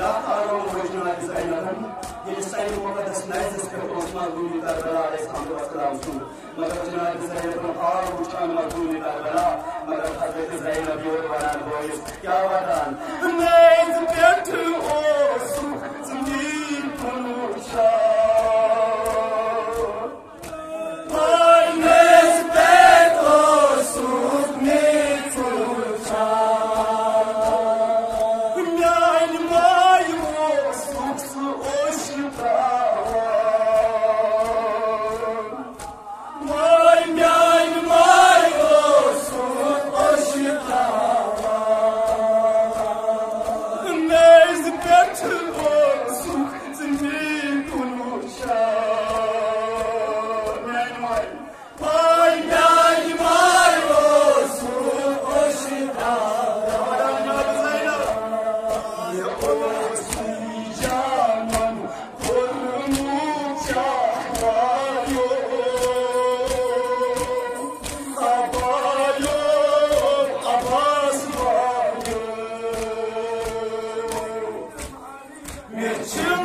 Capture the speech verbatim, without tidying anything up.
I you